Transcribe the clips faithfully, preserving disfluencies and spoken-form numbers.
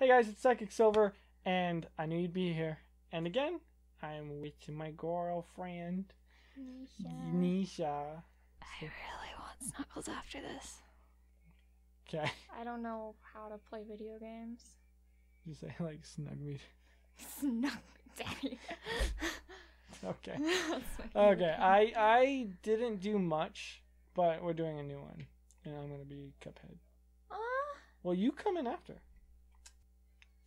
Hey guys, it's Psychic Silver, and I knew you'd be here. And again, I'm with my girlfriend, Nisha. Nisha. I really want snuggles after this. Okay. I don't know how to play video games. You say, like, snug me. Snug me, daddy. Okay. Okay, I, I didn't do much, but we're doing a new one. And I'm going to be Cuphead. Uh, well, you come in after.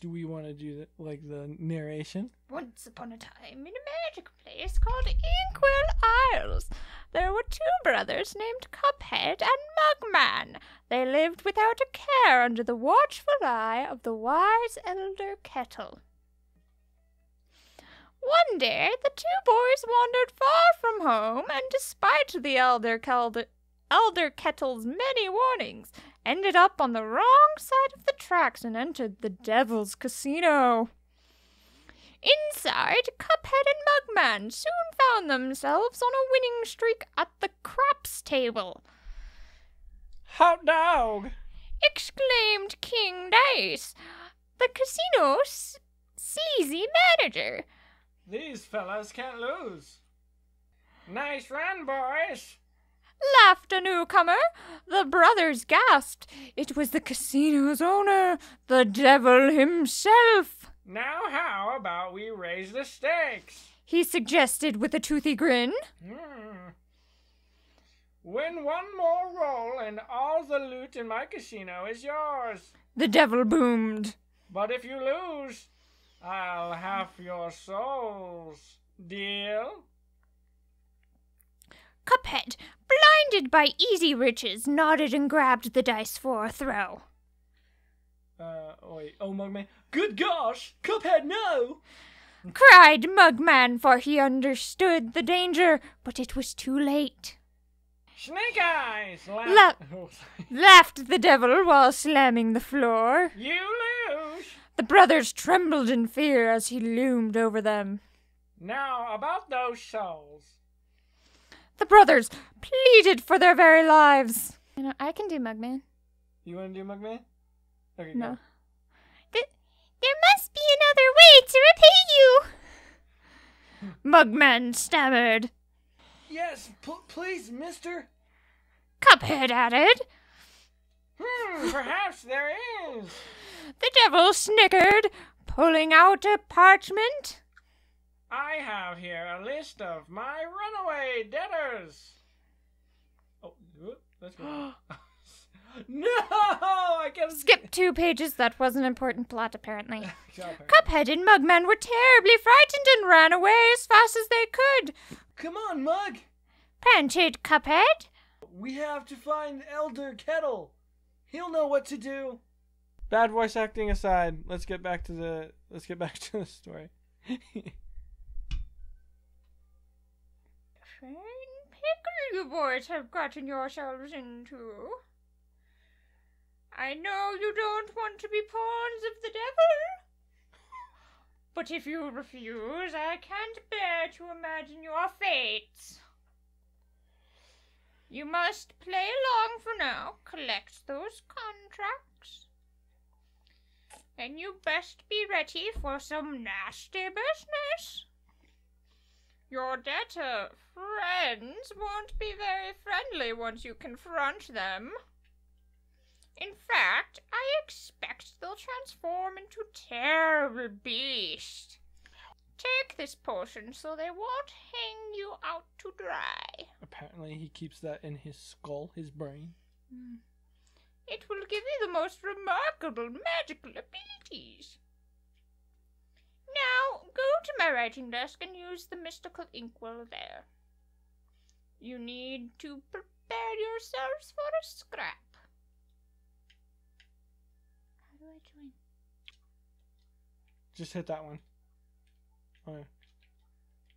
Do we want to do the, like the narration? Once upon a time, in a magic place called Inkwell Isles, there were two brothers named Cuphead and Mugman. They lived without a care under the watchful eye of the wise Elder Kettle. One day, the two boys wandered far from home, and despite the Elder Kettle, Elder Kettle's many warnings, ended up on the wrong side of the tracks and entered the Devil's Casino. Inside, Cuphead and Mugman soon found themselves on a winning streak at the craps table. Hot dog! Exclaimed King Dice, the casino's sleazy manager. These fellas can't lose. Nice run, boys! Laughed a newcomer. The brothers gasped. It was the casino's owner, the devil himself. Now how about we raise the stakes? He suggested with a toothy grin. Mm. Win one more roll and all the loot in my casino is yours. The devil boomed. But if you lose, I'll have your souls. Deal? Cuphead, blinded by easy riches, nodded and grabbed the dice for a throw. Uh, wait, oh Mugman, good gosh, Cuphead, no! Cried Mugman, for he understood the danger, but it was too late. Snake Eyes! La La laughed the devil while slamming the floor. You lose! The brothers trembled in fear as he loomed over them. Now, about those souls. The brothers pleaded for their very lives. You know, I can do Mugman. You want to do Mugman? Okay, no. Th there must be another way to repay you. Mugman stammered. Yes, please, mister. Cuphead added. Hmm, perhaps there is. The devil snickered, pulling out a parchment. I have here a list of my runaway debtors. Oh, let's go. No! I can't skip two pages. That was an important plot, apparently. Cuphead and Mugman were terribly frightened and ran away as fast as they could. Come on, Mug! Panted Cuphead. We have to find Elder Kettle. He'll know what to do. Bad voice acting aside, let's get back to the let's get back to the story. Pickle you boys have gotten yourselves into. I know you don't want to be pawns of the devil, but if you refuse, I can't bear to imagine your fates. You must play along for now, collect those contracts, and you best be ready for some nasty business. Your debtor friends won't be very friendly once you confront them. In fact, I expect they'll transform into terrible beasts. Take this potion so they won't hang you out to dry. Apparently he keeps that in his skull, his brain. Mm. It will give you the most remarkable magical abilities. Now, go to my writing desk and use the mystical inkwell there. You need to prepare yourselves for a scrap. How do I join? Just hit that one. Or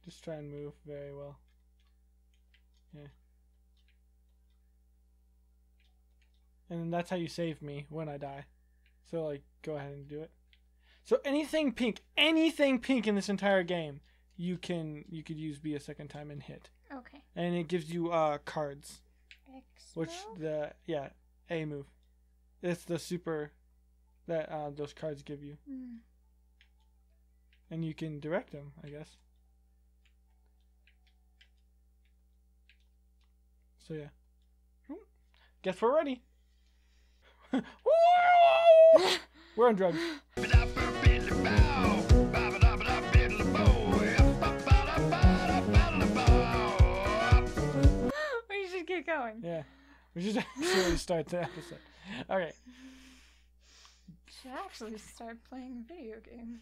just try and move very well. Yeah. And that's how you save me when I die. So, like, go ahead and do it. So anything pink, anything pink in this entire game, you can you could use B a second time and hit. Okay. And it gives you uh cards. X. Which the yeah, A move. It's the super that uh, those cards give you. Mm. And you can direct them, I guess. So yeah. Guess we're ready. We're on drugs. We should get going. Yeah. We should actually start the episode. Okay. We should actually start playing a video game.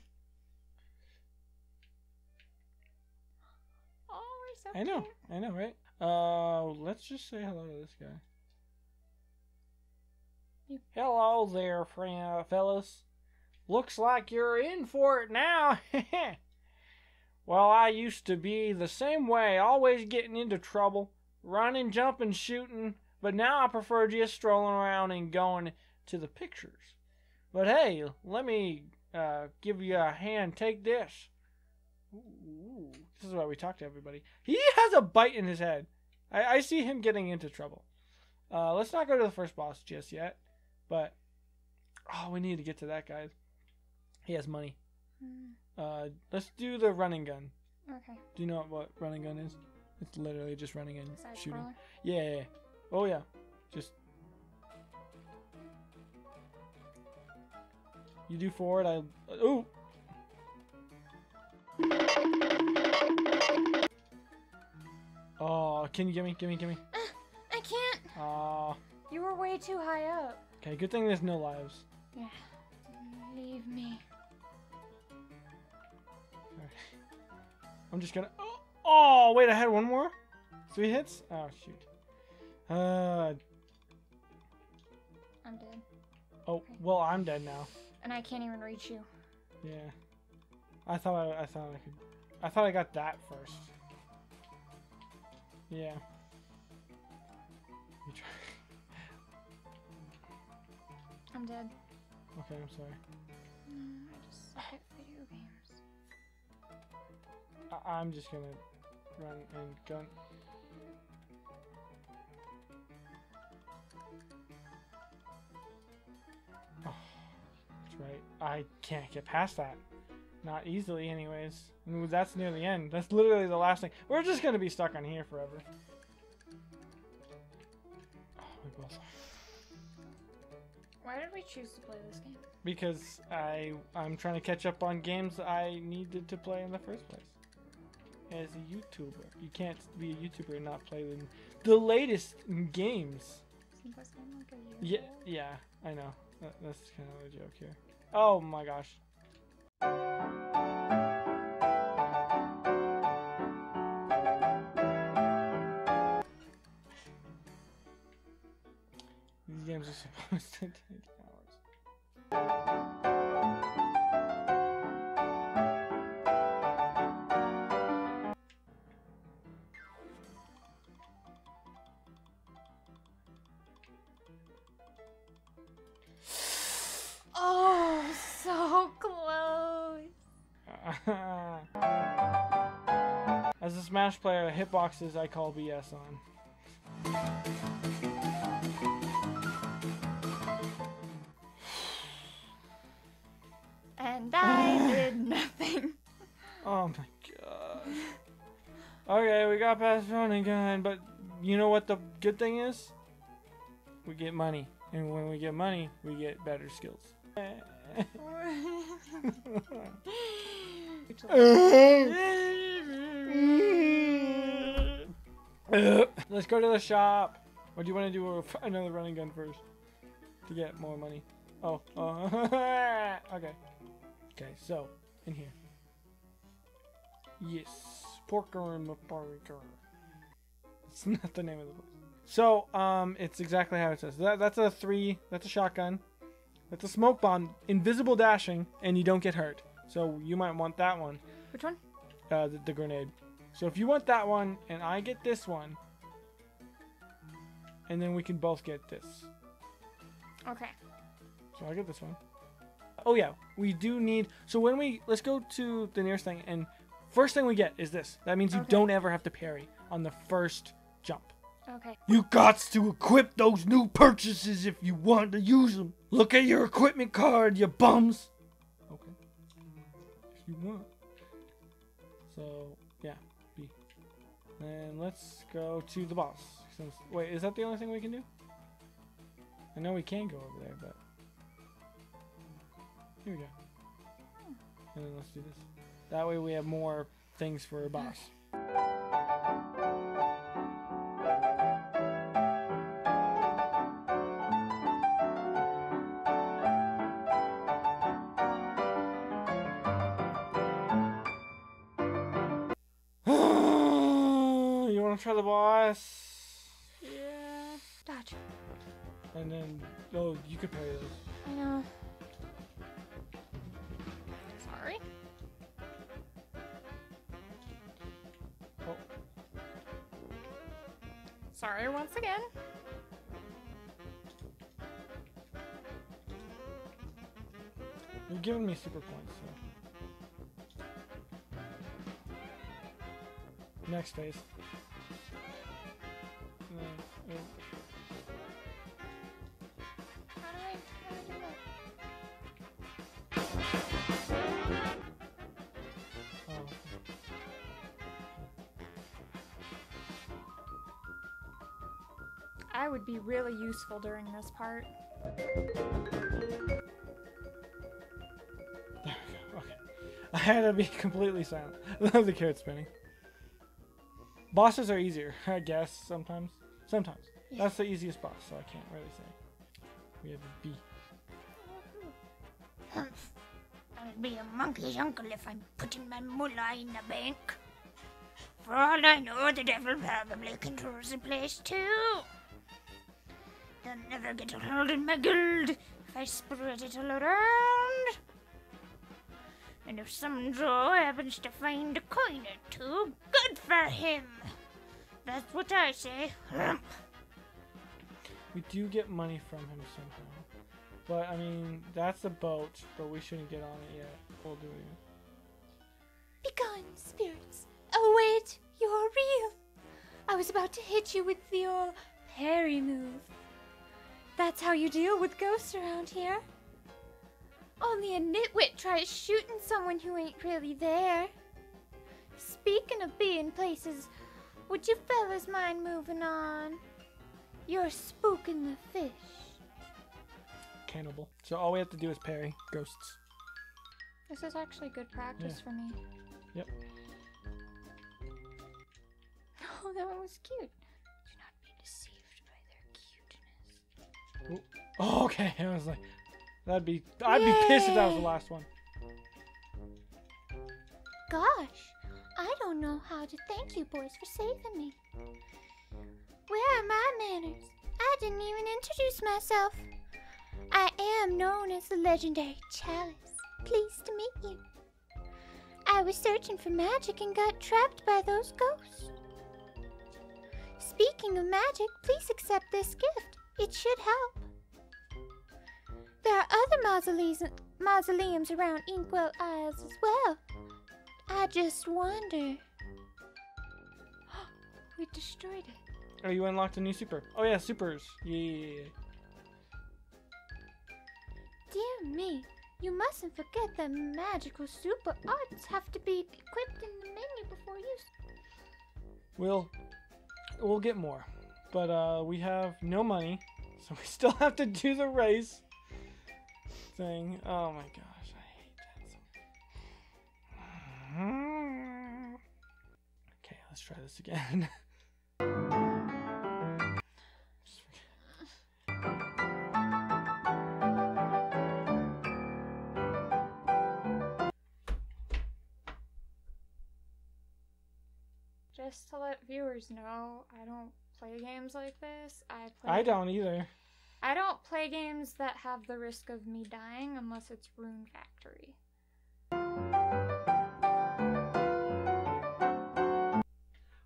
Oh, we're so I know. Cute. I know, right? Uh, let's just say hello to this guy. Hello there, friend, uh, fellas. Looks like you're in for it now. Well, I used to be the same way, always getting into trouble, running, jumping, shooting, but now I prefer just strolling around and going to the pictures. But hey, let me uh, give you a hand. Take this. Ooh, this is why we talk to everybody. He has a bite in his head. I, I see him getting into trouble. Uh, let's not go to the first boss just yet. But, oh, we need to get to that guy. He has money. Mm. Uh, let's do the running gun. Okay. Do you know what running gun is? It's literally just running and Side shooting. Crawler? Yeah, yeah, yeah. Oh, yeah. Just. You do forward, I. Ooh! Oh, can you give me, give me, give me? Uh, I can't. Oh. You were way too high up. Okay, good thing there's no lives. Yeah. Leave me. Alright. I'm just gonna... Oh, oh, wait, I had one more? Three hits? Oh, shoot. Uh... I'm dead. Oh, okay. Well, I'm dead now. And I can't even reach you. Yeah. I thought I, I thought I could... I thought I got that first. Yeah. You try... I'm dead. Okay, I'm sorry. No, I just suck at video games. I I'm just gonna run and gun. Oh, that's right. I can't get past that. Not easily, anyways. And that's near the end. That's literally the last thing. We're just gonna be stuck on here forever. Oh, we both are. Why did we choose to play this game? Because I, I'm trying to catch up on games I needed to play in the first place. As a YouTuber. You can't be a YouTuber and not play the, the latest games. Seems like a yeah, yeah, I know. That, that's kind of a joke here. Oh my gosh. These games are supposed to take hours. Oh, so close. As a Smash player, hitboxes I call B S on. And I did nothing. Oh my gosh. Okay, we got past running gun, but you know what the good thing is? We get money. And when we get money, we get better skills. Let's go to the shop. Or do you want to do another running gun first? To get more money. Oh, oh. Okay. Okay, so, in here. Yes, Porker and Maparker. It's not the name of the book. So, um, it's exactly how it says. That, that's a three, that's a shotgun. That's a smoke bomb, invisible dashing, and you don't get hurt. So, you might want that one. Which one? Uh, the, the grenade. So, if you want that one, and I get this one, and then we can both get this. Okay. So, I get this one. Oh yeah, we do need, so when we, let's go to the nearest thing, and first thing we get is this. That means you okay. don't ever have to parry on the first jump. Okay. You gots to equip those new purchases if you want to use them. Look at your equipment card, you bums. Okay. If you want. So, yeah. B. And let's go to the boss. Since, wait, is that the only thing we can do? I know we can go over there, but... Here we go. And then let's do this. That way we have more things for a boss. You want to try the boss? Yeah. Dodge. And then, oh, you could play those. I know. Sorry. Oh. Sorry once again. You're giving me super points, so. Next phase. No, oh. I would be really useful during this part. There we go, okay. I had to be completely silent. The carrot spinning. Bosses are easier, I guess, sometimes. Sometimes. Yeah. That's the easiest boss, so I can't really say. We have a bee. Humph. I'll be a monkey's uncle if I'm putting my mullah in the bank. For all I know, the devil probably controls the place too. They'll never get a hold in my guild if I spread it all around. And if some Joe happens to find a coin or two, good for him. That's what I say. We do get money from him somehow. But, I mean, that's a boat, but we shouldn't get on it yet. We'll do it. Begone, spirits. Oh, wait, you're real. I was about to hit you with your parry move. That's how you deal with ghosts around here. Only a nitwit tries shooting someone who ain't really there. Speaking of being places, would you fellas mind moving on? You're spooking the fish. Cannibal. So all we have to do is parry ghosts. This is actually good practice yeah. for me. Yep. Oh, that one was cute. Ooh. Oh, okay. I was like, that'd be, I'd Yay. be pissed if that was the last one. Gosh, I don't know how to thank you boys for saving me. Where are my manners? I didn't even introduce myself. I am known as the legendary Chalice. Pleased to meet you. I was searching for magic and got trapped by those ghosts. Speaking of magic, please accept this gift. It should help. There are other mausoleums, mausoleums around Inkwell Isles as well. I just wonder. We destroyed it. Oh, you unlocked a new super. Oh yeah, supers. Yeah. Dear me, you mustn't forget that magical super arts have to be equipped in the menu before use. We'll, we'll get more. But uh, we have no money, so we still have to do the race thing. Oh my gosh, I hate that so much. Okay, let's try this again. Just to let viewers know, I don't play games like this. I play I don't either. I don't play games that have the risk of me dying unless it's Rune Factory.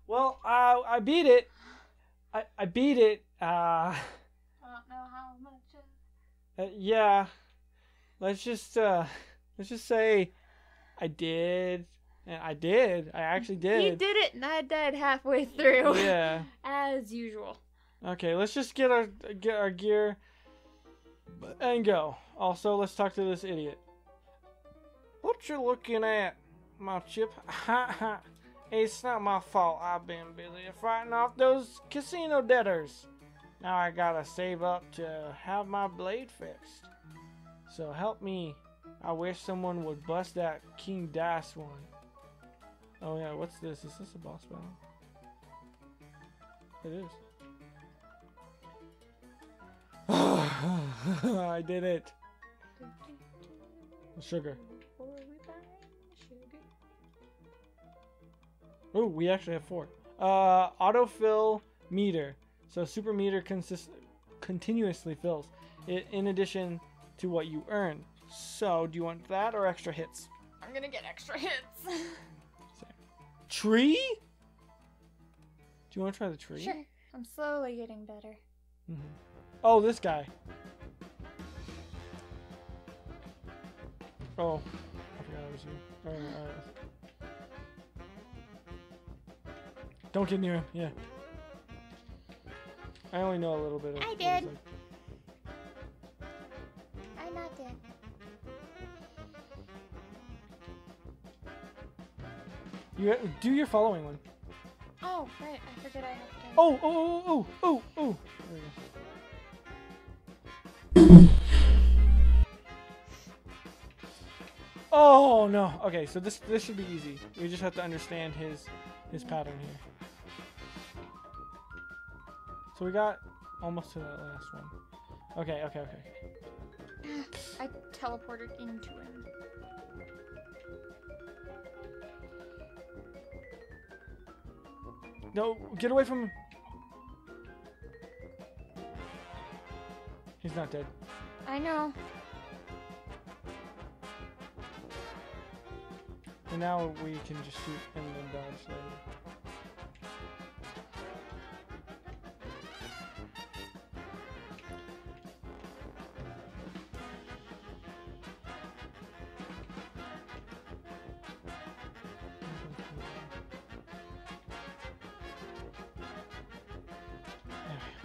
Well, uh, I beat it. I, I beat it. Uh, I don't know how much. Uh, yeah, let's just uh, let's just say I did. And I did. I actually did. He did it, and I died halfway through. Yeah. As usual. Okay, let's just get our get our gear and go. Also, let's talk to this idiot. What you looking at, my chip? Ha ha. It's not my fault. I've been busy fighting off those casino debtors. Now I gotta save up to have my blade fixed. So help me. I wish someone would bust that King Dice one. Oh yeah, what's this? Is this a boss battle? It is. I did it. Sugar. Oh, we actually have four. Uh, autofill meter. So super meter consist continuously fills it in addition to what you earn. So do you want that or extra hits? I'm gonna get extra hits. Tree? Do you want to try the tree? Sure. I'm slowly getting better. Mm-hmm. Oh, this guy. Oh, I forgot I was here. All right, all right. Don't get near him. Yeah. I only know a little bit of. I did. Like. I'm not dead. You do your following one. Oh right, I forgot I have to. Oh oh oh oh oh oh. There we go. Oh no. Okay, so this this should be easy. We just have to understand his his pattern here. So we got almost to that last one. Okay, okay, okay. I teleported into him. No, get away from him. He's not dead. I know. And now we can just shoot and then dodge later.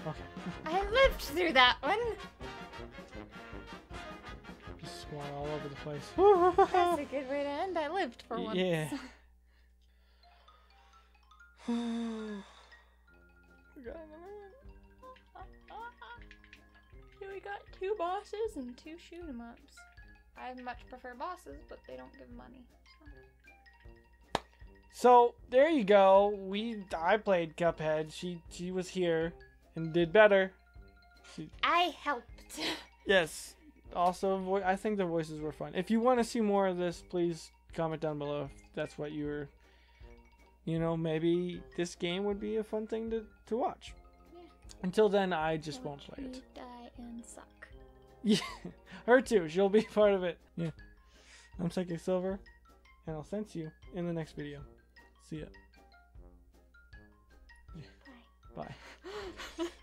Okay. I lived through that one. All over the place. That's a good way to end. I lived for once. Yeah. We got two bosses and two shoot 'em ups. I much prefer bosses, but they don't give money. So, so there you go. We I played Cuphead. She she was here and did better. She, I helped. Yes. Also, I think the voices were fun. If you want to see more of this, please comment down below if that's what you were, you know, maybe this game would be a fun thing to, to watch. Yeah. Until then, I just won't play it. Die and suck. Yeah, her too. She'll be part of it. Yeah. I'm Psychic Silver, and I'll sense you in the next video. See ya. Yeah. Bye. Bye.